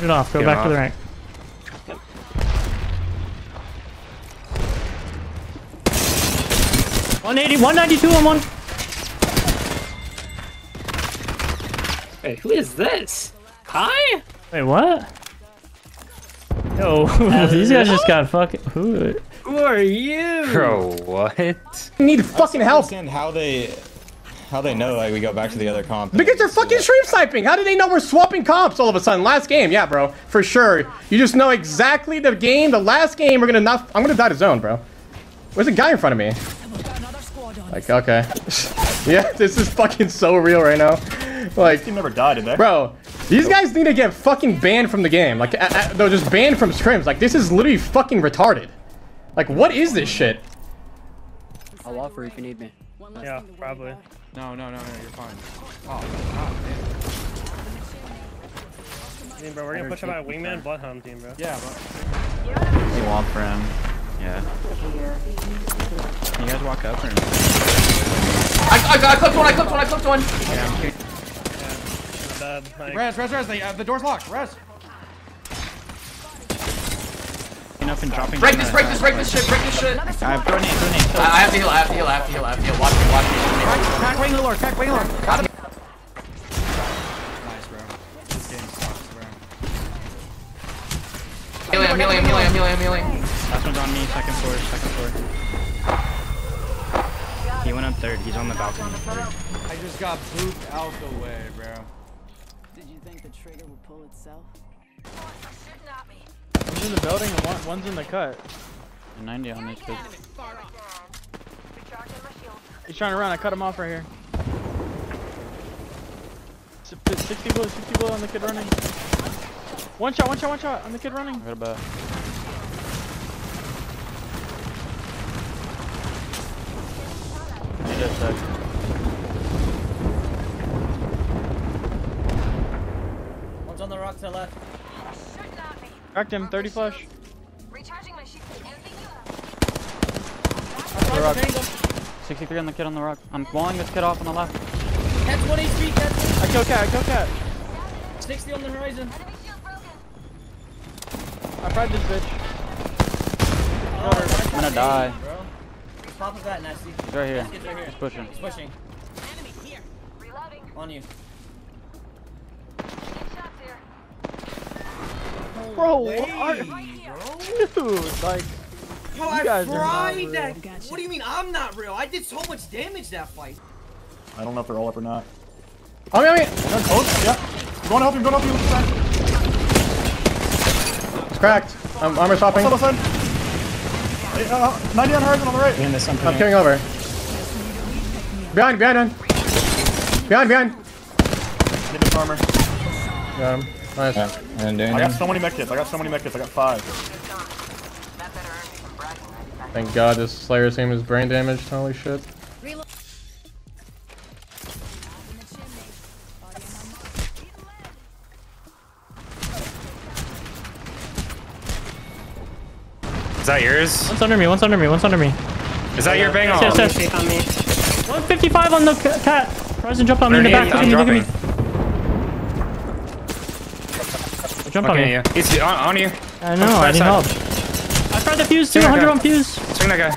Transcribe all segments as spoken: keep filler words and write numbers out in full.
Get it off. Go Get back off. to the rank. one eighty, one ninety-two on one. Wait, who is this? Kai? Wait, what? Yo, these guys just got fucking. Who? Who are you? Bro, what? We need fucking help. I don't understand how they, how they know like we go back to the other comp. Because they're fucking stream sniping. How do they know we're swapping comps all of a sudden? Last game, yeah, bro, for sure. You just know exactly the game. The last game, we're gonna not. I'm gonna die to zone, bro. Where's the guy in front of me? Like, okay. Yeah, this is fucking so real right now. Like, you never died in there, bro. These guys need to get fucking banned from the game. Like, I, I, they're just banned from scrims. Like, this is literally fucking retarded. Like, what is this shit? I'll offer if you need me. Yeah, probably. No, no, no, no, you're fine. Oh, oh man. Hey, bro, we're gonna push out a wingman butt home team, bro. Yeah, bro. You want for him? Yeah. Can you guys walk up or no? I, I, I clipped one, I clipped one, I clipped one! Yeah, I'm Uh, like... Res, res, res, they, uh, the door's locked, res! Up and dropping break this, break this, break this shit, break this shit! I have grenade, grenade, kill. I have to heal, I have to heal, I have to heal, I have to heal. Watch me, watch me. Crack, crack, wing the lord, crack, wing the lord. Got him. Nice, bro. This game sucks, bro. Healing, I'm healing, I'm healing, I'm healing, I'm healing. Last one's on me, second floor, second floor. He went up third, he's on the balcony. I just got pooped out the way, bro. Think the trigger will pull itself? One's in the building and one, one's in the cut. ninety on this bitch. He's trying to run, I cut him off right here. sixty blue, sixty blue on the kid running. One shot, one shot, one shot on the kid running. What about? He does suck. To the left. Cracked him, thirty flush. Recharging my shield. The rock. sixty-three on the kid on the rock. I'm blowing this kid off on the left. Cat's one H P, cat's one. I kill cat, I kill cat. sixty on the horizon. I fried this bitch. Oh, I'm gonna die. Pop of that nasty. He's right here. He's right here. He's pushing. He's pushing. Enemy here. Reloading. On you. Bro, Dang, what are you, bro? Dude, like, Yo, you guys I fried are that. Gotcha. What do you mean I'm not real? I did so much damage that fight. I don't know if they're all up or not. Oh, yeah, yeah. Oh, yeah. Go on, help him, go on, help him. It's cracked. I'm armor shopping. What's up, what's up? Uh, ninety on horizon on the right. Man, there's something I'm carrying over. Behind, behind, behind. Behind, behind. Get this armor. Got him. Nice. Yeah. And I got so many mech kits. I got so many mech kits. I got five. Thank God this Slayer's aim is brain damaged. Holy shit. Reload. Is that yours? One's under me. One's under me. One's under me. Is that oh, your yeah. bang on? Yes, yes, yes. on me? one fifty-five on the cat. Horizon jumped on me in the back. Look at me. Jump okay, on me. Yeah. He's on, on you. I know, I need help. I tried the fuse too, one hundred on fuse. Swing that guy.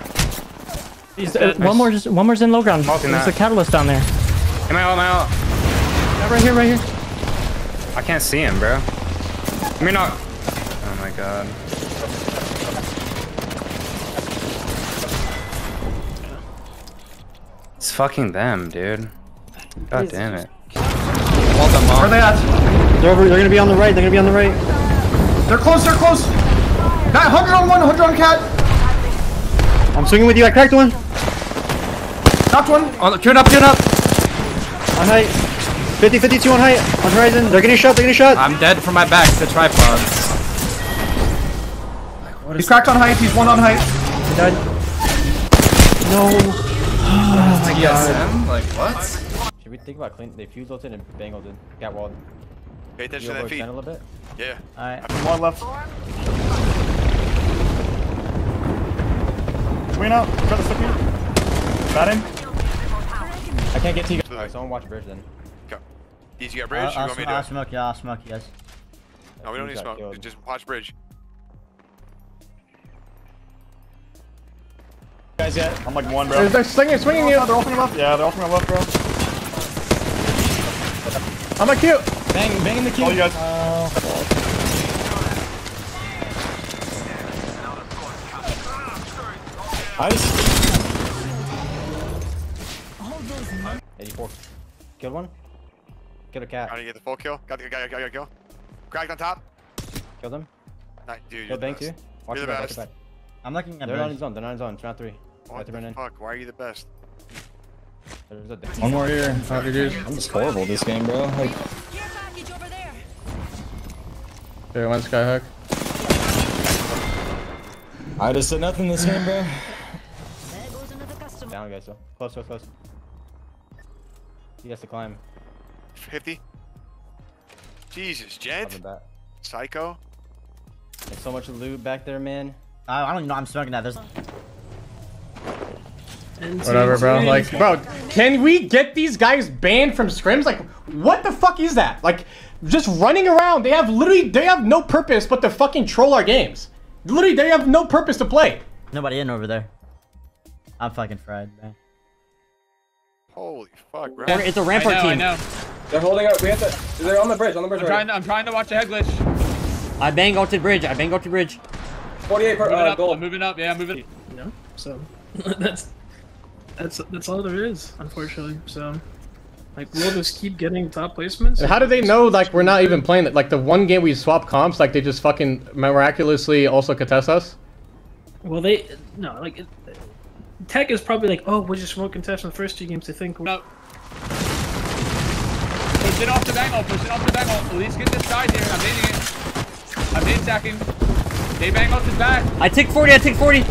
He's, uh, nice. One more, just, one more's in low ground. There's that. a catalyst down there. Am I out, am I out? Yeah, right here, right here. I can't see him, bro. I mean, not. Oh my god. It's fucking them, dude. God damn it. Well done, Mom. Where they at? They're, over, they're gonna be on the right, they're gonna be on the right. They're close, they're close! Got one hundred on one, one hundred on cat! I'm swinging with you, I cracked one! Knocked one! Oh, queued up, queued up! On height. fifty, fifty-two on height, on horizon. They're getting shot, they're getting shot! I'm dead from my back to tripods. What he's cracked on height, he's one on height. He died. No. Oh my god. Like, what? Should we think about cleaning? They fuse ulted and bangled in. Got walled. Pay attention to that feed. A little bit? Yeah. Alright. One left. Swing out. Try to slip me. Got him. I can't get to you guys. Someone watch bridge then. Go. Did you got bridge? Uh, you I'll want me to do I'll it? smoke you. I'll smoke you guys. No, we don't need smoke. Killed. Just watch bridge. Guys, yet? I'm like one, bro. They're, they're swinging, swinging you. Oh, they're opening them up. Yeah, they're opening them up, bro. I'm a Q. Bang, bang in the Q. Oh, you guys. Uh, nice. eighty-four. Killed one. Killed a cat. Trying to get the full kill. Got the guy. Got the kill. Cracked on top. Killed him. Nice, dude. Killed Bang too. Watch the back. I'm looking at. They're not in zone. They're not in zone. It's round three. What the fuck? Why are you the best? One more here. Fuck, dude. I'm just horrible this game, bro. Like. Okay, one skyhook. I just did nothing this game, bro. There goes another customer. Down, guys. So close, close, close. He has to climb. fifty. Jesus, gent. Psycho. There's so much loot back there, man. I, I don't know. I'm smoking that. There's. Whatever, bro. Like, bro, can we get these guys banned from scrims? Like, what the fuck is that? Like, just running around. They have literally, they have no purpose but to fucking troll our games. Literally, they have no purpose to play. Nobody in over there. I'm fucking fried, man. Holy fuck, bro. It's a Rampart team. I know, I know. They're holding up. We have to. They're on the bridge. On the bridge. I'm, right. trying, to, I'm trying to watch the head glitch. I bang out to bridge. I bang out to bridge. forty-eight per uh, gold. I'm moving up. Yeah, I'm moving. No, so that's. That's that's all there is, unfortunately. So, like, we'll just keep getting top placements. And how do they know, like, we're not even playing it? Like, the one game we swap comps, like, they just fucking miraculously also contest us? Well, they... No, like... It, Tech is probably like, oh, we'll just won't contest in the first two games. They think... No. Push it off the bangle. Push it off the bangle. At least get this side here. I'm nading it. I'm nade stacking. They bang off his back. I take forty. I take forty.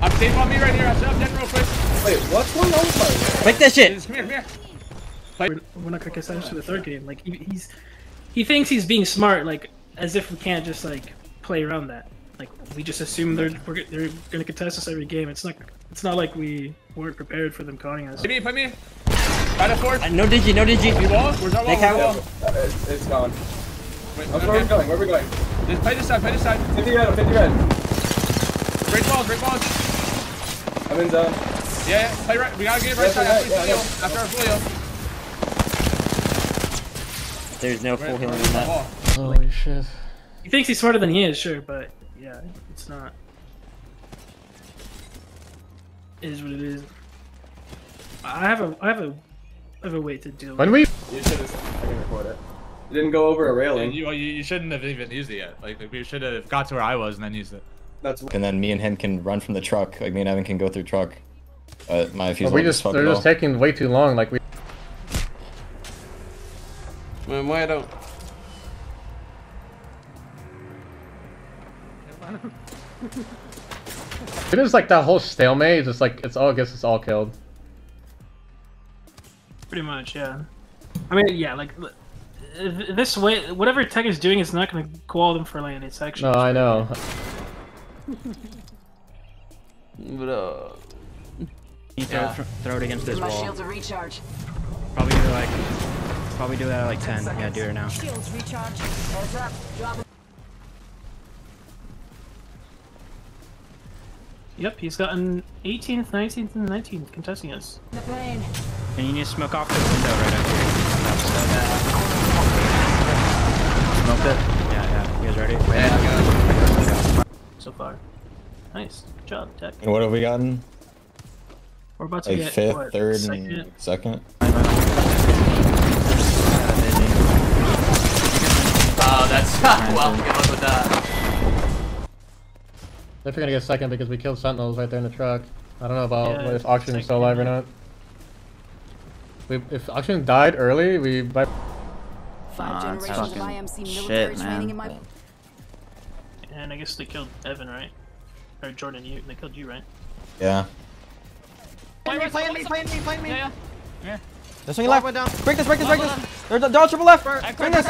I'm safe on me right here. I'll set up dead real quick. Wait, what's going on with my... Break that shit! Come here, come here! We're, we're not gonna get sent to the third game. Like, he, he's... He thinks he's being smart, like, as if we can't just, like, play around that. Like, we just assume they're we're, they're gonna contest us every game. It's not It's not like we weren't prepared for them calling us. Put me, put me! Out of force! Uh, no digi, no digi! We wall? Where's our wall? Where's our wall? It's, it's gone. Wait, okay. Where are we going? Where are we going? Just play this side, play this side! fifty red, fifty red! Great balls, great balls! I'm in zone. Yeah, yeah, play right. We gotta get right side after our full heal. There's no full healing in that. Holy shit. He thinks he's smarter than he is, sure, but yeah, it's not. It is what it is. I have a, I have a, I have a way to deal with. When we, you should have. I can record it. You didn't go over a railing. You, you, you shouldn't have even used it yet. Like, we should have got to where I was and then used it. That's and then me and him can run from the truck. Like, me and Evan can go through truck. Uh, my fuse well, just They're just all. taking way too long. Like, we. Man, why I don't. It is like that whole stalemate. It's just like, it's all, I guess it's all killed. Pretty much, yeah. I mean, yeah, like. This way, whatever Tech is doing is not going to call them for land. It's actually. No, I know. Weird. Bro. You throw, yeah. throw it against this My wall. Shields are recharge. Probably do like, probably do that at like ten. ten yeah, do it now. Shields recharge. Heads up. Drop. Yep, he's gotten eighteenth, nineteenth, and nineteenth contesting us. The plane. And you need to smoke off the window right up here. Smoke it. Yeah, yeah. You guys ready? Yeah. Go. So far. Nice. Good job, Tech. And what have we gotten? We're about to like get fifth, what, third, second? and second. Oh, that's well, good luck with that. They're gonna get second because we killed Sentinels right there in the truck. I don't know about yeah, if Oxygen is still alive or not. We, if Oxygen died early, we might. Five oh, generations of I M C military shit, training in my. And I guess they killed Evan, right? Or Jordan, you they killed you, right? Yeah. Play me, play me, play me, play me! Yeah, yeah. yeah. They're swinging left. Down. Break this, break this, break this! They're all triple left! Bring this!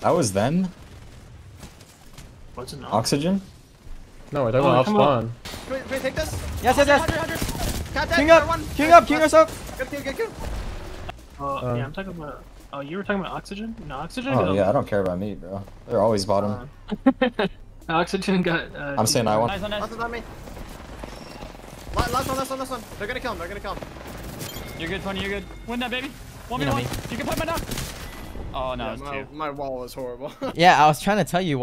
That was them? What's an Oxygen? No, they're going off spawn. Can we take this? Yes, yes, yes! King up! King up! King us up! Good kill, good kill! Oh, yeah, I'm talking about Oh, you were talking about oxygen? No, oxygen. Oh yeah, I don't care about meat, bro. They're always bottom. Uh, oxygen got. Uh, I'm saying I want. Nice on nice. Last one's on me. Last one, last one, last one. They're gonna kill him. They're gonna kill him. You're good, Tony. You're good. Win that, baby. One v one. You can put my knock. Oh no, yeah, it's my, two. My wall is horrible. Yeah, I was trying to tell you.